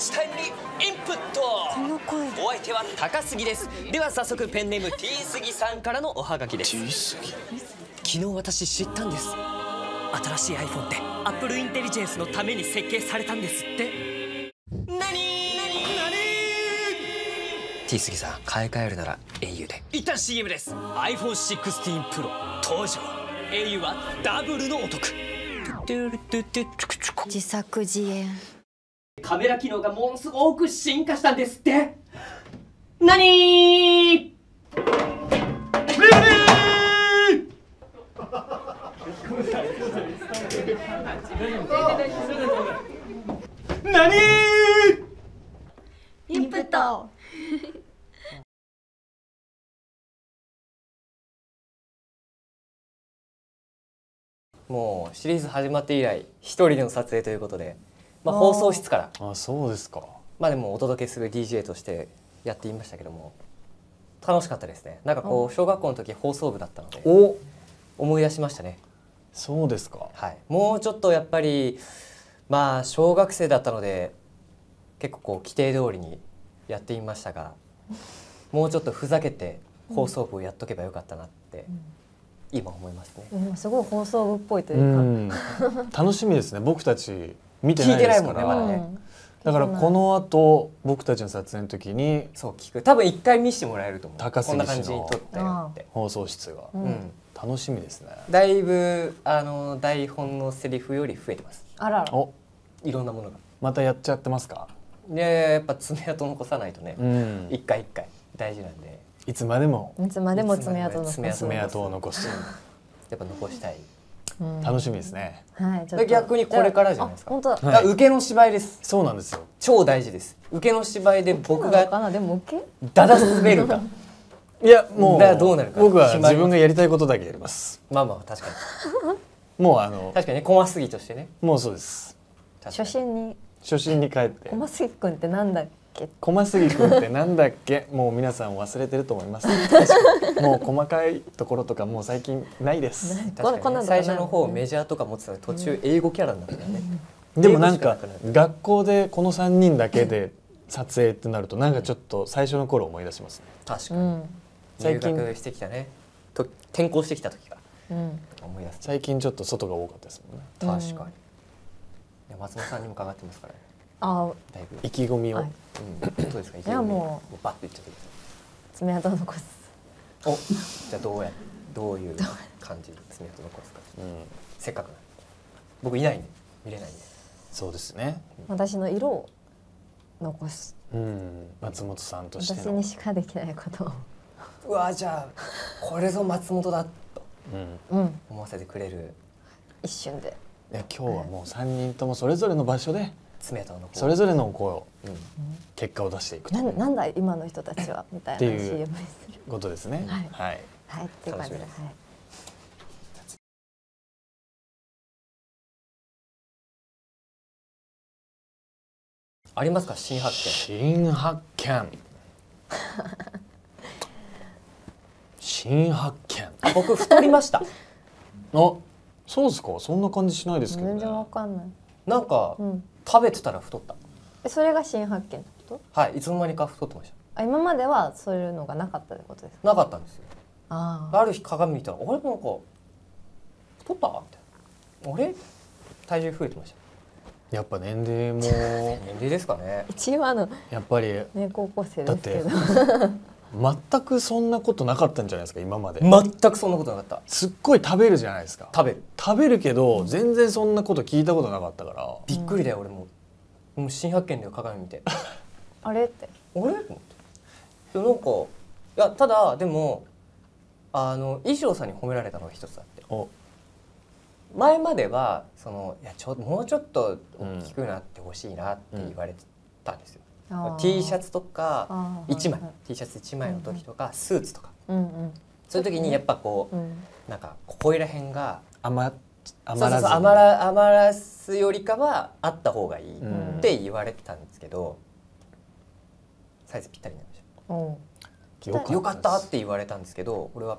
チタイムにインプット。この声、お相手は高杉です。では早速ペンネーム T 杉さんからのおはがきです。 T 杉、昨日私知ったんです。新しい iPhone って Apple Intelligence のために設計されたんですって。T 杉さん、買い替えるなら au で。一旦 CM です。 iPhone 16 Pro 登場。 au はダブルのお得。自作自演。カメラ機能がものすごく進化したんですって。なにーなにーインプット。もうシリーズ始まって以来一人での撮影ということで、まあ、放送室からあ、そうですか。まあでもお届けする DJ としてやっていましたけども、楽しかったですね。なんかこう小学校の時放送部だったので思い出しましたね。そうですか。はい、もうちょっとやっぱりまあ小学生だったので結構こう規定通りにやっていましたが、もうちょっとふざけて放送部をやっとけばよかったなって、うん、今思いますね。うん、すごい放送部っぽいというか楽しみですね。僕たち見てないですから、聞いてないもんね、まだね。だからこの後僕たちの撮影の時にそう聞く。多分一回見せてもらえると思う。高杉氏のこんな感じに撮ったよって放送室が、うん、楽しみですね。だいぶ台本のセリフより増えてます。あらら、お、いろんなものが。またやっちゃってますか。いや、やっぱ爪痕残さないとね、うん、一回一回大事なんで。いつまでも爪痕を残す。やっぱ残したい。楽しみですね。逆にこれからじゃないですか。受けの芝居です。そうなんですよ。超大事です。受けの芝居で僕がだだ滑るか。いやもうどうなるか。僕は自分がやりたいことだけやります。まあまあ確かに。もう確かに怖すぎとしてね。もうそうです。初心に帰って。怖すぎくんってなんだっけ。小杉君ってなんだっけ。もう皆さん忘れてると思います。もう細かいところとかもう最近ないです。確かに最初の方メジャーとか持ってたら途中英語キャラになったよね。でもなんか学校でこの3人だけで撮影ってなるとなんかちょっと最初の頃思い出しますね。確かに。最近入学してきたね。転校してきた時が思い出す。最近ちょっと外が多かったですもんね。確かに。松本さんにもかかってますからね。あ、意気込みを。いやもうバッといっちゃってください。爪痕残す。お、じゃあどういう感じで爪痕残すか。せっかく僕いないんで見れないんで。そうですね。私の色を残す。松本さんとしての。私にしかできないことを。うわ、じゃあこれぞ松本だと思わせてくれる一瞬で。いや、今日はもう3人ともそれぞれの場所で。それぞれの声を結果を出していく。なんだ今の人たちはみたいな CM にすることですね。はいはいっていう感じです。ありますか、新発見。新発見。僕太りました。あ、そうですか。そんな感じしないですけどね。全然わかんない。なんか食べてたら太った。それが新発見ってこと？はい、いつの間にか太ってました。あ、今まではそういうのがなかったってことですか？なかったんですよ。ある日鏡見たら、あれなんか太ったみたいな。あれ？体重増えてました。やっぱ年齢も年齢ですかね。一応やっぱりね、高校生ですけど。全くそんなことなかったんじゃないですか、今まで。全くそんなことなかった。すっごい食べるじゃないですか。食べるけど、全然そんなこと聞いたことなかったからびっくりだよ。俺もう新発見だよ、鏡見て。あれってあれって思って。なんかいや、ただでも衣装さんに褒められたのが一つあって、前まではそのいやもうちょっと大きくなってほしいなって言われてたんですよ。T シャツとか1枚、 T シャツ1枚の時とかスーツとか、そういう時にやっぱこうなんかここら辺が余らすよりかはあった方がいいって言われてたんですけど、サイズぴったりになりました。よかったって言われたんですけど、俺は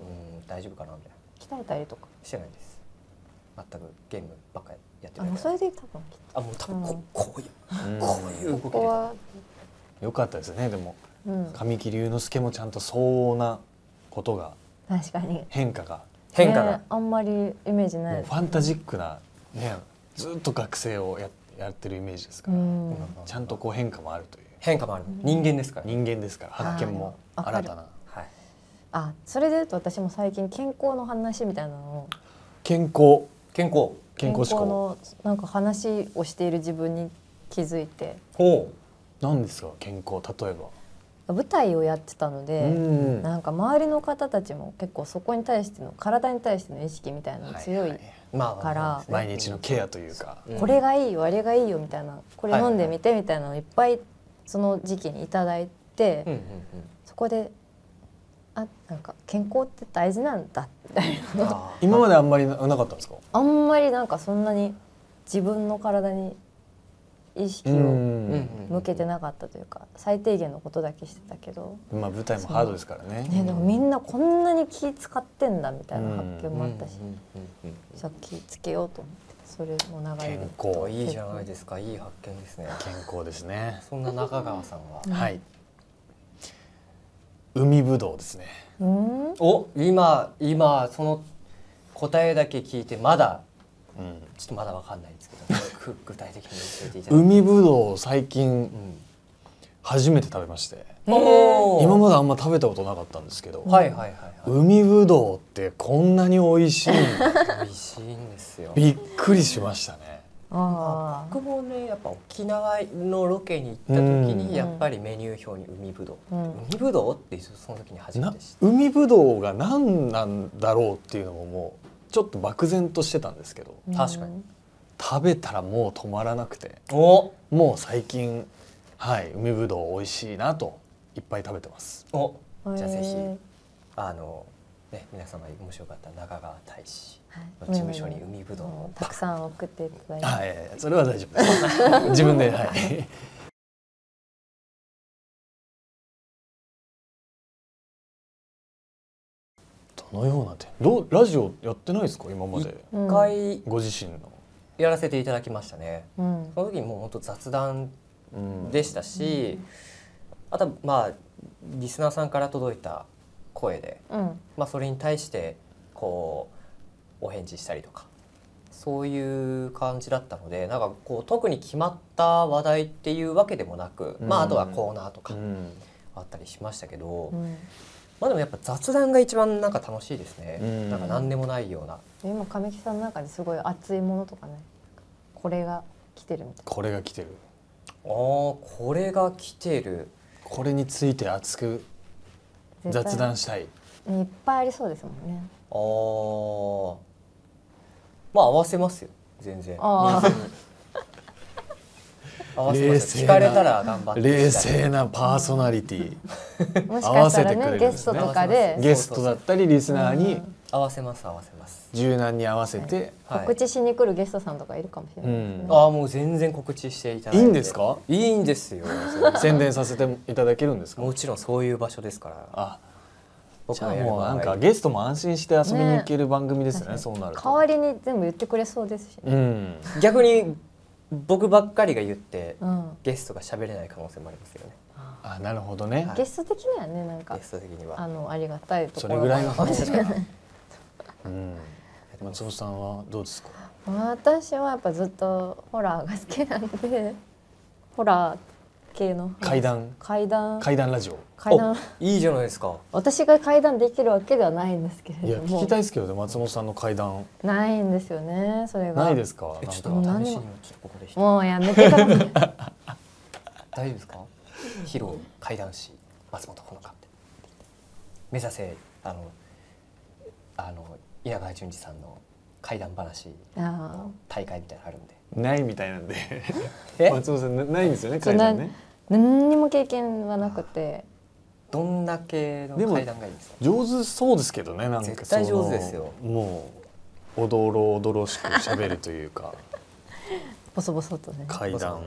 大丈夫かなみたいな。鍛えたりとかしてないです。全くゲームばっかり。やってみたい。それで多分こういう動きでよかったですね。でも神木隆之介もちゃんと相応なことが、確かに変化があんまりイメージない。ファンタジックなね、ずっと学生をやってるイメージですから、ちゃんとこう変化もあるという。変化もある、人間ですから発見も新たな。あ、それで言うと私も最近健康の話みたいなのを、健康志向のなんか話をしている自分に気づいて。ほう、何ですか健康。例えば舞台をやってたので、なんか周りの方たちも結構そこに対しての体に対しての意識みたいなの強いから、毎日のケアというか、これがいいよあれがいいよみたいな、これ飲んでみてみたいなのをいっぱいその時期にいただいて、そこでなんか健康って大事なんだみたいな。今まであんまりなかったんですか？あんまりなんかそんなに自分の体に意識を向けてなかったというか、最低限のことだけしてたけど。まあ舞台もハードですからね。ね、でもみんなこんなに気使ってんだみたいな発見もあったし、じゃあ気つけようと思って。それも流れる。健康いいじゃないですか。いい発見ですね。健康ですね。そんな中川さんは。はい。海ぶどうですね。お、今その答えだけ聞いてまだ、ちょっとまだわかんないんですけど、具体的に教えていただいて。海ぶどう最近初めて食べまして、今まであんま食べたことなかったんですけど、海ぶどうってこんなに美味しい。美味しいんですよ。びっくりしましたね。僕もね、やっぱ沖縄のロケに行った時にやっぱりメニュー表に海ぶどう、海ぶどうってその時に初めて知って、海ぶどうが何なんだろうっていうのももうちょっと漠然としてたんですけど、確かに食べたらもう止まらなくて、もう最近、はい、海ぶどう美味しいなといっぱい食べてます。お、じゃあぜひね、皆様もしよかったら中川大使の事務所に海ぶどうをたくさん送っていただいて。あ、それは大丈夫です。自分で、はい。どのような点、ラジオやってないですか今まで。一回ご自身のやらせていただきましたね。その時にもう本当雑談でしたし、あとまあリスナーさんから届いた声で、まあそれに対してこうお返事したりとか、そういう感じだったので、なんかこう特に決まった話題っていうわけでもなく、まああとはコーナーとかあったりしましたけど、まあでもやっぱ雑談が一番なんか楽しいですね。なんか何でもないような。今神木さんの中ですごい熱いものとかね、これが来てるみたいな。これが来てる。ああ、これが来てる。これについて熱く雑談したい。いっぱいありそうですもんね。ああ、まあ合わせますよ全然。合わせますよ。聞かれたら頑張って。冷静なパーソナリティー。合わせてくれるんですね。ゲストとかで。ゲストだったりリスナーに合わせます。柔軟に合わせて。告知しに来るゲストさんとかいるかもしれないですね。ああ、もう全然告知していただいて。いいんですか？いいんですよ。宣伝させていただけるんですか？もちろんそういう場所ですから。あ、じゃあもうなんかゲストも安心して遊びに行ける番組ですよね。そうなると代わりに全部言ってくれそうですし。逆に僕ばっかりが言ってゲストが喋れない可能性もありますよね。あ、なるほどね。ゲスト的にはね、なんかゲスト的にはありがたいところ。それぐらいの話ですから。松尾さんはどうですか？私はやっぱずっとホラーが好きなんで、ホラー系の怪談ラジオ。いいじゃないですか。私が怪談できるわけではないんですけれども。いや、聞きたいですけどね、松本さんの怪談。ないんですよね、それが。ないですか？ちょっと試しにここで。もうやめてください。大丈夫ですか？披露怪談師松本穂香。目指せ稲川淳二さんの怪談話の大会みたいなのあるんで。ないみたいなんで松本さんないんですよね怪談ね。何にも経験はなくて。どんだけの怪談がいいんですか？上手そうですけどね。なんか絶対上手ですよ。もうおどろおどろしく喋るというか、ボソボソとね。怪談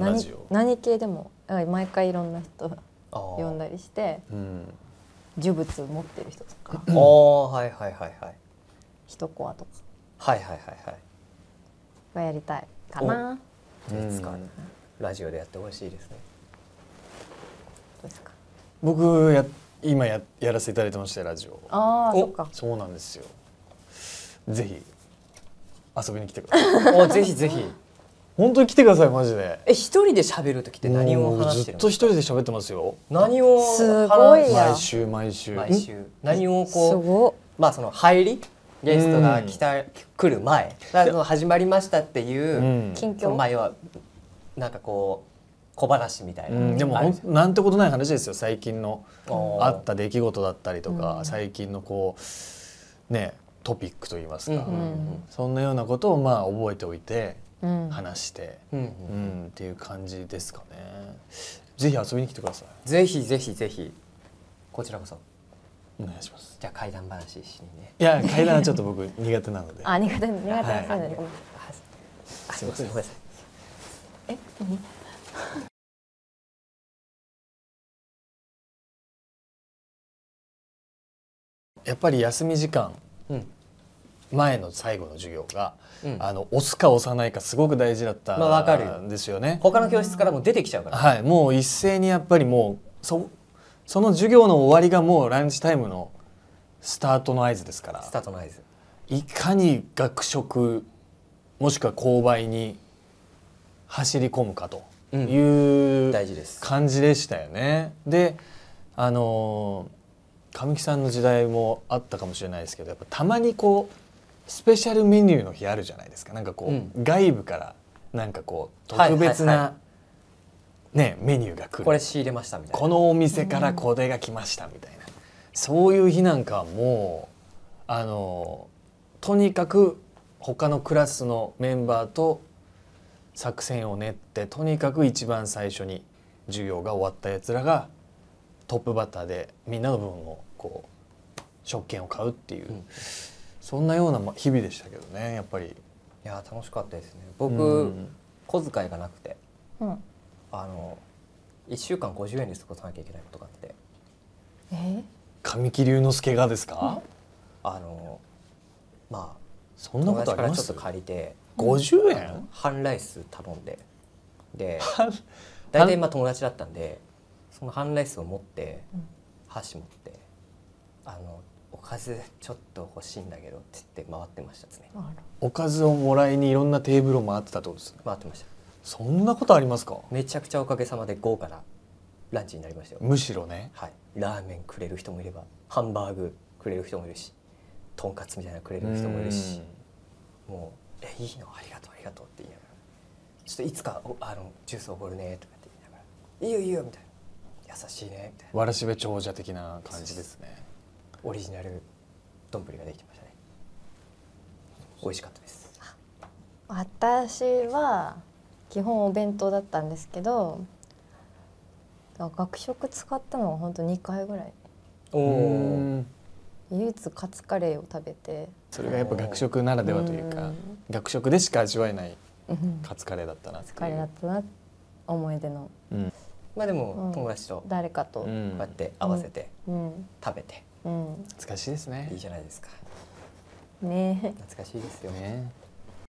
ラジオ。何系でも毎回いろんな人呼んだりして。呪物持ってる人とか、人コアとか、はやりたいかな。いつかラジオでやってほしいですね。どうですか。僕今やらせていただいてましてラジオ。ああ、そっか。そうなんですよ。ぜひ遊びに来てください。お、ぜひぜひ。本当に来てくださいマジで。え、一人で喋るときって何を話してるの？ずっと一人で喋ってますよ。何を話してる？毎週毎週。毎週。何をこう、まあその入りゲストが来る前、始まりましたっていう近況、前はなんかこう小話みたいな。でもなんてことない話ですよ。最近のあった出来事だったりとか、最近のこうねトピックといいますか、そんなようなことをまあ覚えておいて。話してっていう感じですかね。ぜひ遊びに来てください。ぜひぜひぜひ。こちらこそお願いします。じゃあ怪談話しにね。いや、怪談はちょっと僕苦手なので。あ、苦手なのでごめんなさい。すいませんごめんなさい。え、何？やっぱり休み時間前の最後の授業が、押すか押さないかすごく大事だったんですよね。他の教室からも出てきちゃうから、はい、もう一斉にやっぱりもうその授業の終わりがもうランチタイムのスタートの合図ですから、スタートの合図、いかに学食もしくは購買に走り込むかという感じでしたよね。で、神木さんの時代もあったかもしれないですけど、やっぱたまにこうスペシャルメニューの日あるじゃないですか。なんかこう、外部からなんかこう特別なねメニューが来る。これ仕入れましたみたいな。このお店からこれが来ましたみたいな。そういう日なんかはもうとにかく他のクラスのメンバーと作戦を練って、とにかく一番最初に授業が終わったやつらがトップバッターでみんなの分をこう食券を買うっていう。そんなような日々でしたけどね、やっぱり。いや、楽しかったですね。僕小遣いがなくて、1週間50円で過ごさなきゃいけないことがあって。神木隆之介がですか？まあそんなことあります？ちょっと借りて50円？半ライス頼んで、で大体まあ友達だったんで、その半ライスを持って箸持っておかずちょっと欲しいんだけどって言って回ってましたですね。おかずをもらいにいろんなテーブルを回ってたってことですね。回ってました。そんなことありますか？めちゃくちゃおかげさまで豪華なランチになりましたよ。むしろね。はい。ラーメンくれる人もいれば、ハンバーグくれる人もいるし、とんかつみたいなのくれる人もいるし、もういいのありがとうありがとうって言いながら、ちょっといつかジュースおごるねとかって言いながら、いいよいいよみたいな、優しいねみたいな。わらしべ長者的な感じですね。オリジナル丼ができてましたね。美味しかったです。私は基本お弁当だったんですけど、学食使ったのは本当2回ぐらい。唯一カツカレーを食べて。それがやっぱ学食ならではというか、学食でしか味わえないカツカレーだったなっていう。カツカレーだったな、思い出の。まあでも友達と誰かとこうやって合わせて食べて。懐かしいですね。いいじゃないですか。ね、懐かしいですよね。